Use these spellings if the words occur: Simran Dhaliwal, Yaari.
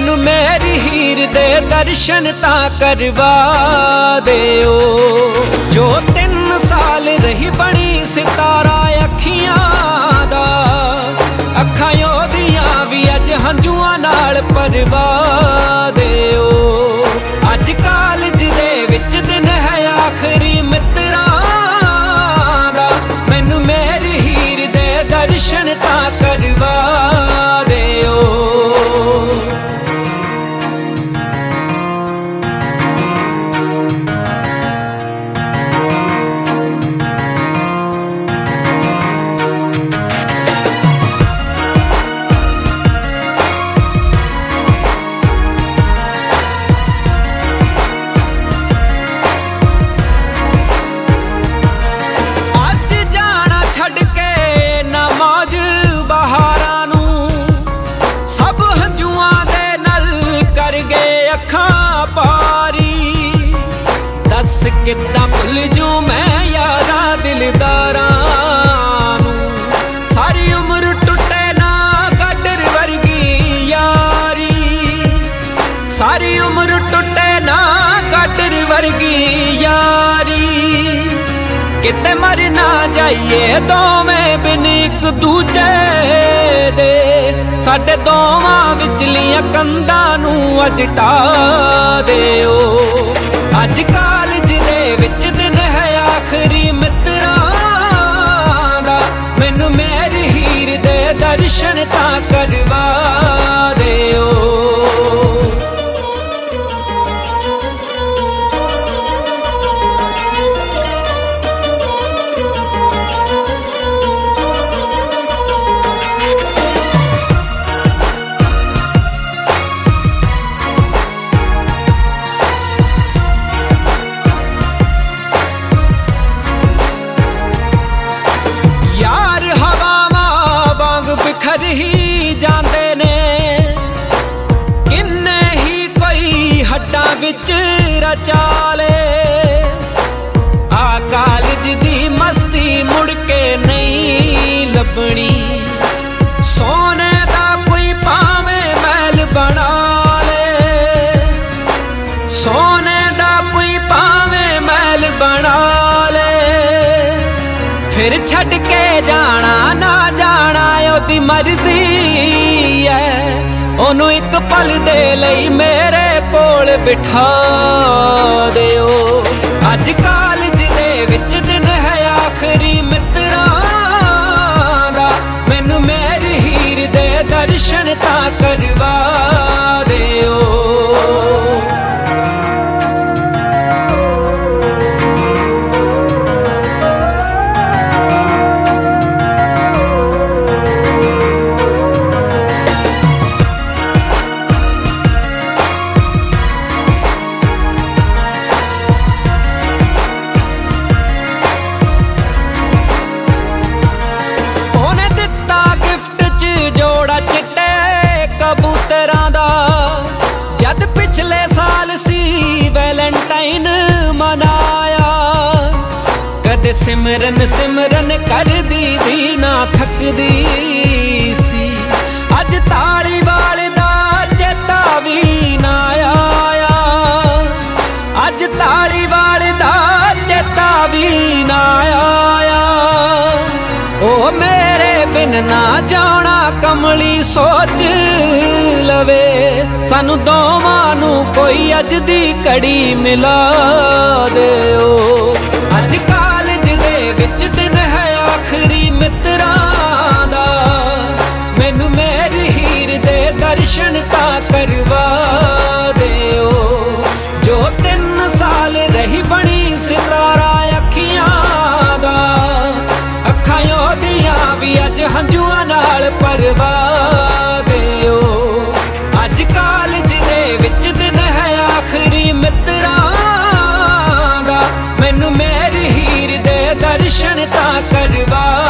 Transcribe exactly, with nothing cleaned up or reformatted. मैनू मेरी हीर दे दर्शन ता करवा देओ। जो तीन साल रही बनी सितारा अखियां दा, अखां ओदियां भी अज हंजुआं नाल परवा देओ। अज कालज दे विच दिन है आखरी मित्रां दा, मैनू मेरी हीर दे दर्शन ता करवा देओ। कितना भुल जू मैं यारा दिलदारां नू, सारी उम्र टुटे ना कदर वर्गी यारी, सारी उम्र टुटे ना कदर वर्गी यारी। किते मर ना जाइए दोवें बिन एक दूजे दे, साडे दोवां विचलियां कंधां नू अज ढा देओ। अज कालज दे विच दिन है आखरी मित्रां दा, मैनू मेरी हीर दे दर्शन ता करवा देओ। चाले आ कालज दी मस्ती मुड़ के नहीं लभनी, सोने दा कोई पावे महल बना ले, सोने दा कोई पावे महल बना ले। फिर छड़ के जाना ना जाना ओदी मर्जी है, ओनू एक पल दे लई मेरे कोल बिठा देओ। अज कालज दे विच दिन है आखरी मित्रां दा, मैनू मेरी हीर दे दर्शन ता करवा देओ। सिमरन सिमरन कर दी भी ना थक दी सी, अज ताली वाले दा चेता भी ना आया, अज ताली वाले दा चेता भी ना आया। ओ मेरे बिन ना जाना कमली सोच लवे, सानू दोवां नू कोई अज दी कड़ी मिला देओ। अज विच दिन है आखरी मित्रां दा, मैनू मेरी हीर दे दर्शन ता करवा देओ। जो तीन साल रही बनी सितारा अखियां दा, अखां ओदियां भी अज हंजुआं नाल परवा देओ। अज कालज दे विच दिन है आखरी मित्रां दा, मैनू मेरी हीर दर्शन ता करवा